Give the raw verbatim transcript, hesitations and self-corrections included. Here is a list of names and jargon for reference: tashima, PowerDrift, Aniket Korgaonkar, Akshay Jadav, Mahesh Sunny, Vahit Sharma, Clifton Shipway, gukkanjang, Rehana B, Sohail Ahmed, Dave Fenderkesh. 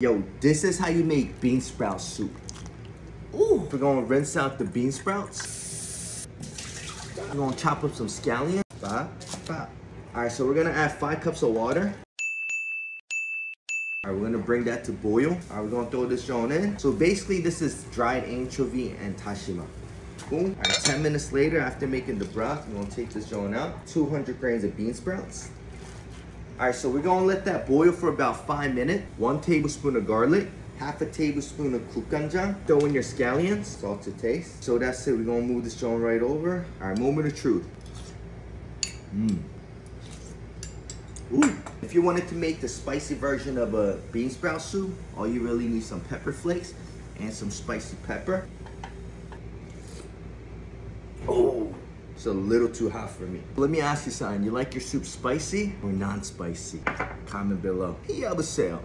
Yo, this is how you make bean sprout soup. Ooh. We're gonna rinse out the bean sprouts. We're gonna chop up some scallions. Bop, bop. All right, so we're gonna add five cups of water. All right, we're gonna bring that to boil. All right, we're gonna throw this on in. So basically, this is dried anchovy and tashima. Boom. All right, ten minutes later, after making the broth, we're gonna take this joint out. two hundred grams of bean sprouts. All right, so we're gonna let that boil for about five minutes. One tablespoon of garlic, half a tablespoon of gukkanjang. Throw in your scallions, salt to taste. So that's it, we're gonna move this joint right over. All right, moment of truth. Mmm. Ooh. If you wanted to make the spicy version of a bean sprout soup, all you really need some pepper flakes and some spicy pepper. Oh, it's a little too hot for me. Let me ask you something. You like your soup spicy or non-spicy? Comment below. Yabba sale.